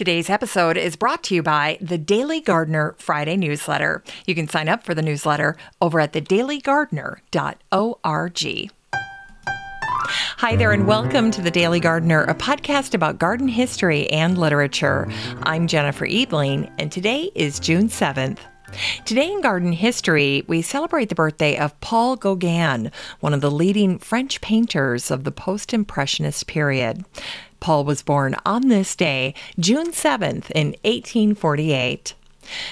Today's episode is brought to you by The Daily Gardener Friday newsletter. You can sign up for the newsletter over at thedailygardener.org. Hi there and welcome to The Daily Gardener, a podcast about garden history and literature. I'm Jennifer Ebeling and today is June 7th. Today in garden history, we celebrate the birthday of Paul Gauguin, one of the leading French painters of the post-impressionist period. Paul was born on this day, June 7th, in 1848.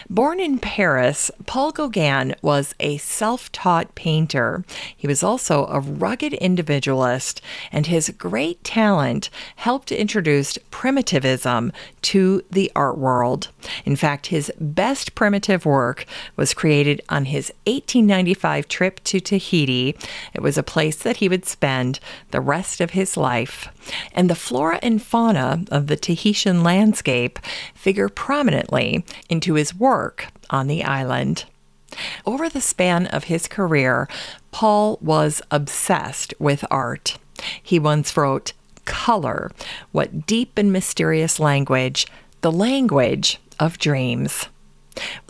Born in Paris, Paul Gauguin was a self-taught painter. He was also a rugged individualist, and his great talent helped introduce primitivism to the art world. In fact, his best primitive work was created on his 1895 trip to Tahiti. It was a place that he would spend the rest of his life. And the flora and fauna of the Tahitian landscape figure prominently into his work on the island. Over the span of his career, Paul was obsessed with art. He once wrote, "Color, what deep and mysterious language, the language of dreams."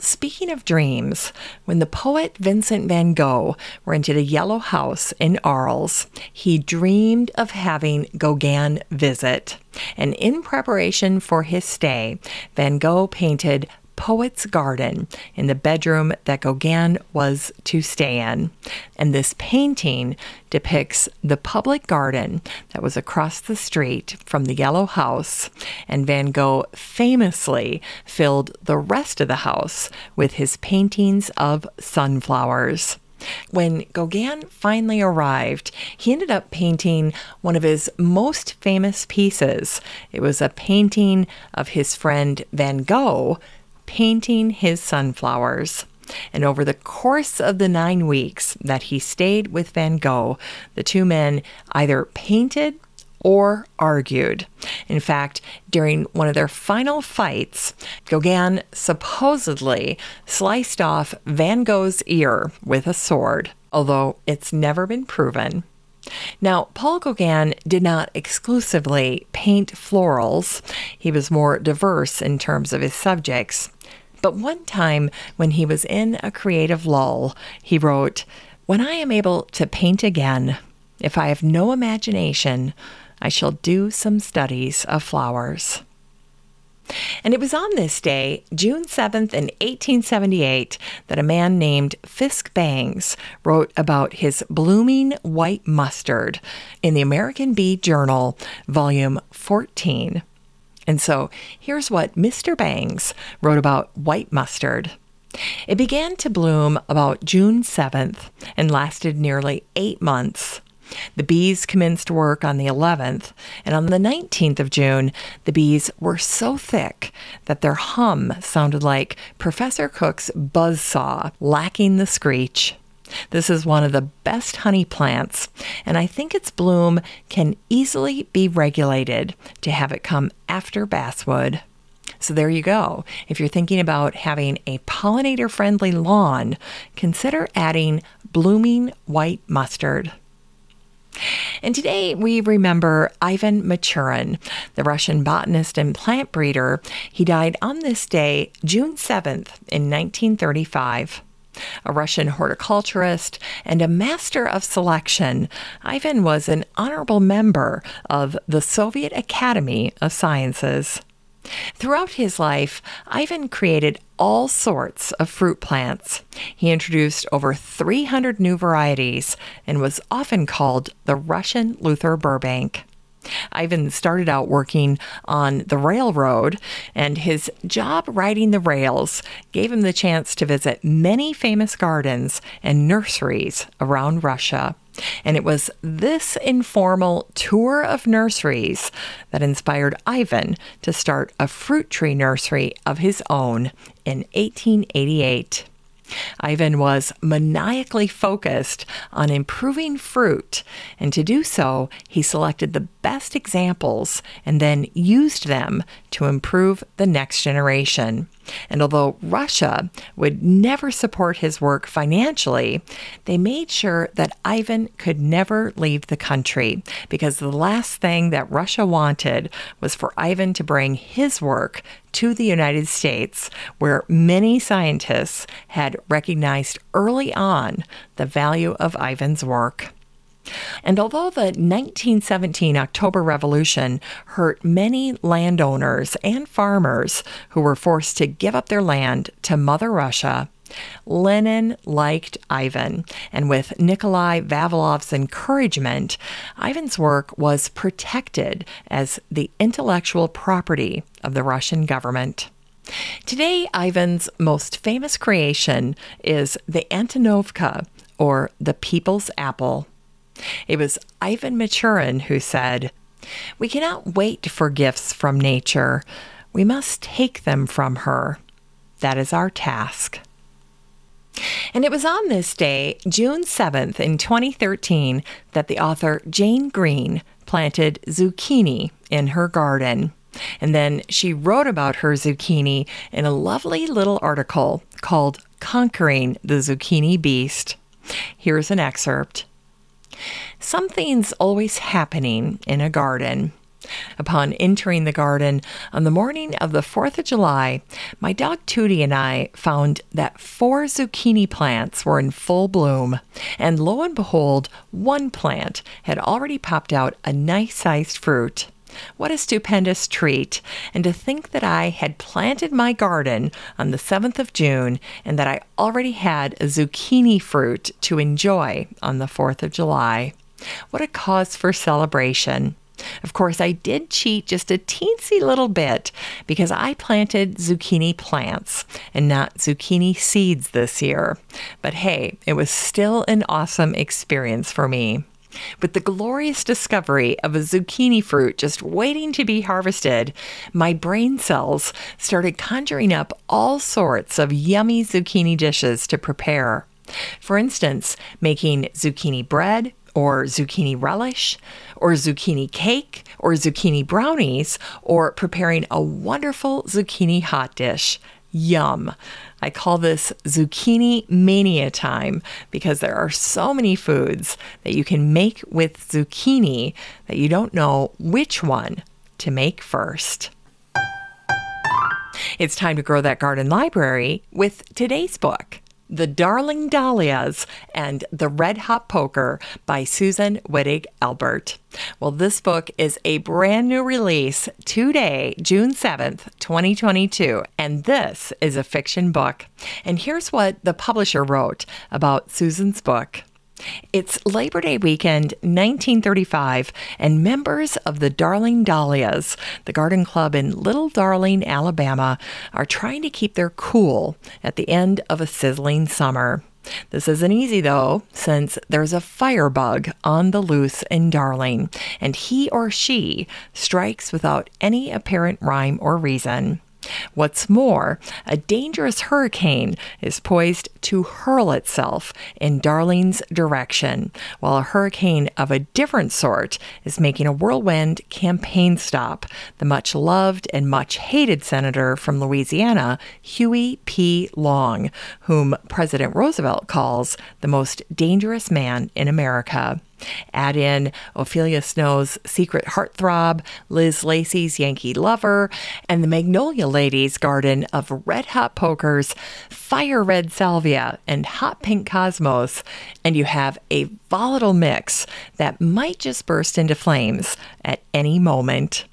Speaking of dreams, when the poet Vincent van Gogh rented a yellow house in Arles, he dreamed of having Gauguin visit. And in preparation for his stay, Van Gogh painted Poet's Garden in the bedroom that Gauguin was to stay in. And this painting depicts the public garden that was across the street from the yellow house, and Van Gogh famously filled the rest of the house with his paintings of sunflowers. When Gauguin finally arrived, he ended up painting one of his most famous pieces. It was a painting of his friend Van Gogh painting his sunflowers. And over the course of the 9 weeks that he stayed with Van Gogh, the two men either painted or argued. In fact, during one of their final fights, Gauguin supposedly sliced off Van Gogh's ear with a sword, although it's never been proven. Now, Paul Gauguin did not exclusively paint florals. He was more diverse in terms of his subjects. But one time, when he was in a creative lull, he wrote, "When I am able to paint again, if I have no imagination, I shall do some studies of flowers." And it was on this day, June 7th in 1878, that a man named Fisk Bangs wrote about his blooming white mustard in the American Bee Journal, volume 14. And so here's what Mr. Bangs wrote about white mustard. "It began to bloom about June 7th and lasted nearly 8 months. The bees commenced work on the 11th, and on the 19th of June, the bees were so thick that their hum sounded like Professor Cook's buzzsaw, lacking the screech. This is one of the best honey plants, and I think its bloom can easily be regulated to have it come after basswood." So there you go. If you're thinking about having a pollinator-friendly lawn, consider adding blooming white mustard. And today we remember Ivan Michurin, the Russian botanist and plant breeder. He died on this day, June 7th, in 1935. A Russian horticulturist and a master of selection, Ivan was an honorable member of the Soviet Academy of Sciences. Throughout his life, Ivan created all sorts of fruit plants. He introduced over 300 new varieties and was often called the Russian Luther Burbank. Ivan started out working on the railroad, and his job riding the rails gave him the chance to visit many famous gardens and nurseries around Russia. And it was this informal tour of nurseries that inspired Ivan to start a fruit tree nursery of his own in 1888. Ivan was maniacally focused on improving fruit, and to do so, he selected the best examples and then used them to improve the next generation. And although Russia would never support his work financially, they made sure that Ivan could never leave the country, because the last thing that Russia wanted was for Ivan to bring his work to the United States, where many scientists had recognized early on the value of Ivan's work. And although the 1917 October Revolution hurt many landowners and farmers who were forced to give up their land to Mother Russia, Lenin liked Ivan, and with Nikolai Vavilov's encouragement, Ivan's work was protected as the intellectual property of the Russian government. Today, Ivan's most famous creation is the Antonovka, or the People's Apple. It was Ivan Michurin who said, "We cannot wait for gifts from nature. We must take them from her. That is our task." And it was on this day, June 7th in 2013, that the author Jane Green planted zucchini in her garden. And then she wrote about her zucchini in a lovely little article called Conquering the Zucchini Beast. Here's an excerpt. "Something's always happening in a garden. Upon entering the garden on the morning of the 4th of July, my dog Tootie and I found that 4 zucchini plants were in full bloom, and lo and behold, one plant had already popped out a nice-sized fruit. What a stupendous treat, and to think that I had planted my garden on the 7th of June and that I already had a zucchini fruit to enjoy on the 4th of July. What a cause for celebration. Of course, I did cheat just a teensy little bit because I planted zucchini plants and not zucchini seeds this year. But hey, it was still an awesome experience for me. With the glorious discovery of a zucchini fruit just waiting to be harvested, my brain cells started conjuring up all sorts of yummy zucchini dishes to prepare. For instance, making zucchini bread, or zucchini relish, or zucchini cake, or zucchini brownies, or preparing a wonderful zucchini hot dish. Yum! I call this zucchini mania time because there are so many foods that you can make with zucchini that you don't know which one to make first." It's time to grow that garden library with today's book, The Darling Dahlias and the Red Hot Poker by Susan Wittig Albert. Well, this book is a brand new release today, June 7th, 2022, and this is a fiction book. And here's what the publisher wrote about Susan's book. "It's Labor Day weekend, 1935, and members of the Darling Dahlias, the garden club in Little Darling, Alabama, are trying to keep their cool at the end of a sizzling summer. This isn't easy, though, since there's a firebug on the loose in Darling, and he or she strikes without any apparent rhyme or reason. What's more, a dangerous hurricane is poised to hurl itself in Darling's direction, while a hurricane of a different sort is making a whirlwind campaign stop the much-loved and much-hated senator from Louisiana, Huey P. Long, whom President Roosevelt calls the most dangerous man in America. Add in Ophelia Snow's secret heartthrob, Liz Lacey's Yankee lover, and the Magnolia Lady's garden of red-hot pokers, fire-red salvia, and hot pink cosmos, and you have a volatile mix that might just burst into flames at any moment."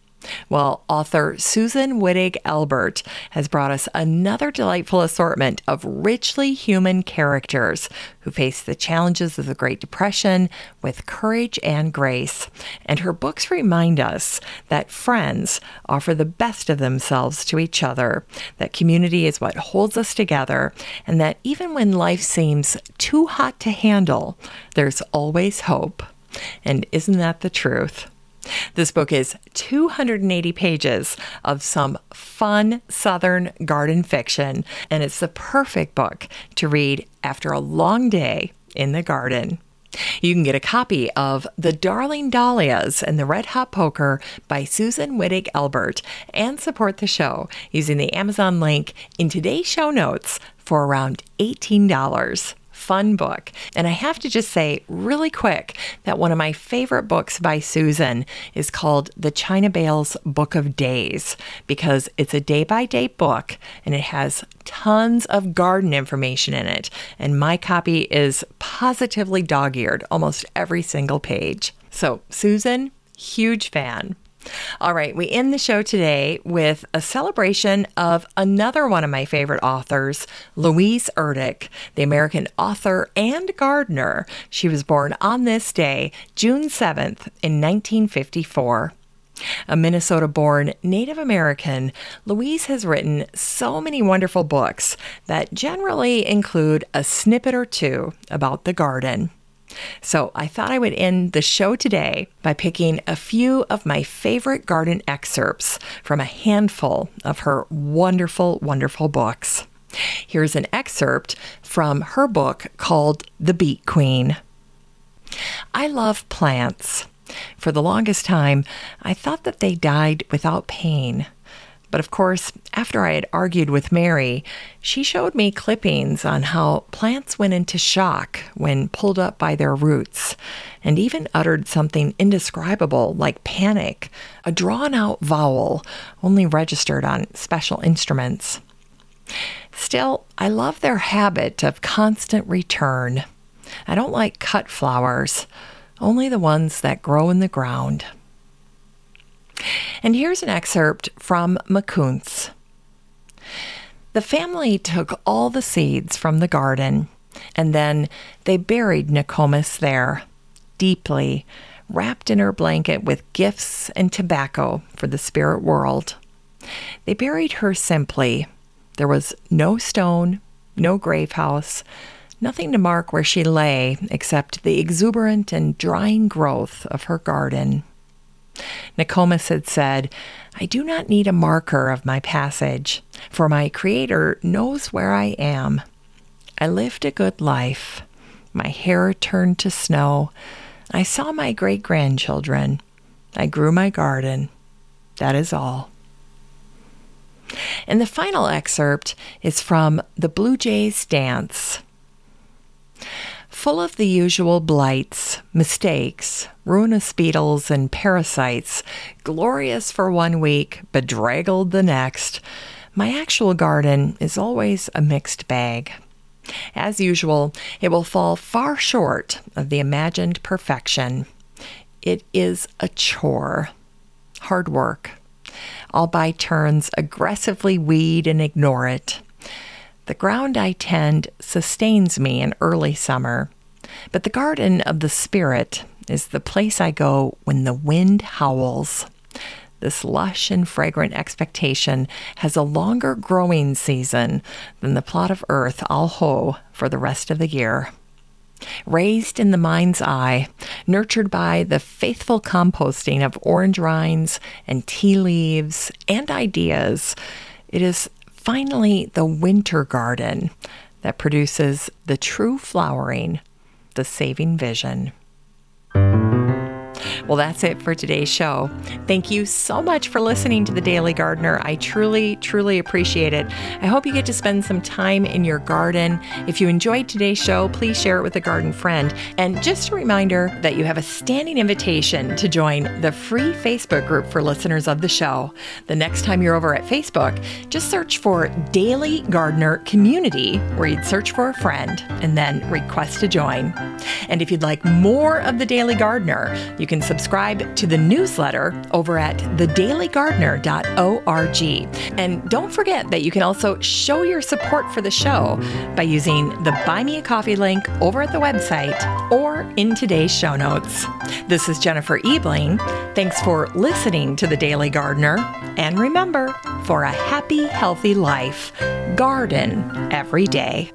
Well, author Susan Wittig Albert has brought us another delightful assortment of richly human characters who face the challenges of the Great Depression with courage and grace. And her books remind us that friends offer the best of themselves to each other, that community is what holds us together, and that even when life seems too hot to handle, there's always hope. And isn't that the truth? This book is 280 pages of some fun Southern garden fiction, and it's the perfect book to read after a long day in the garden. You can get a copy of The Darling Dahlias and the Red Hot Poker by Susan Wittig Albert and support the show using the Amazon link in today's show notes for around $18. Fun book. And I have to just say really quick that one of my favorite books by Susan is called The China Bales Book of Days, because it's a day-by-day book and it has tons of garden information in it. And my copy is positively dog-eared, almost every single page. So Susan, huge fan. All right, we end the show today with a celebration of another one of my favorite authors, Louise Erdrich, the American author and gardener. She was born on this day, June 7th, in 1954. A Minnesota-born Native American, Louise has written so many wonderful books that generally include a snippet or two about the garden. So I thought I would end the show today by picking a few of my favorite garden excerpts from a handful of her wonderful, wonderful books. Here's an excerpt from her book called The Beet Queen. I love plants. For the longest time, I thought that they died without pain. But of course, after I had argued with Mary, she showed me clippings on how plants went into shock when pulled up by their roots, and even uttered something indescribable like panic, a drawn-out vowel only registered on special instruments. Still, I love their habit of constant return. I don't like cut flowers, only the ones that grow in the ground. And here's an excerpt from Makuntz. The family took all the seeds from the garden, and then they buried Nokomis there, deeply, wrapped in her blanket with gifts and tobacco for the spirit world. They buried her simply. There was no stone, no grave house, nothing to mark where she lay except the exuberant and drying growth of her garden. Nokomis had said, I do not need a marker of my passage, for my Creator knows where I am. I lived a good life. My hair turned to snow. I saw my great-grandchildren. I grew my garden. That is all. And the final excerpt is from The Blue Jays Dance. Full of the usual blights, mistakes, ruinous beetles, and parasites, glorious for one week, bedraggled the next, my actual garden is always a mixed bag. As usual, it will fall far short of the imagined perfection. It is a chore. Hard work. I'll by turns aggressively weed and ignore it. The ground I tend sustains me in early summer, but the garden of the spirit is the place I go when the wind howls. This lush and fragrant expectation has a longer growing season than the plot of earth I'll hoe for the rest of the year. Raised in the mind's eye, nurtured by the faithful composting of orange rinds and tea leaves and ideas, it is finally the winter garden that produces the true flowering, the saving vision. Well, that's it for today's show. Thank you so much for listening to The Daily Gardener. I truly, truly appreciate it. I hope you get to spend some time in your garden. If you enjoyed today's show, please share it with a garden friend. And just a reminder that you have a standing invitation to join the free Facebook group for listeners of the show. The next time you're over at Facebook, just search for Daily Gardener Community, where you'd search for a friend and then request to join. And if you'd like more of The Daily Gardener, you can subscribe to the newsletter over at thedailygardener.org. And don't forget that you can also show your support for the show by using the Buy Me a Coffee link over at the website or in today's show notes. This is Jennifer Ebling. Thanks for listening to The Daily Gardener. And remember, for a happy, healthy life, garden every day.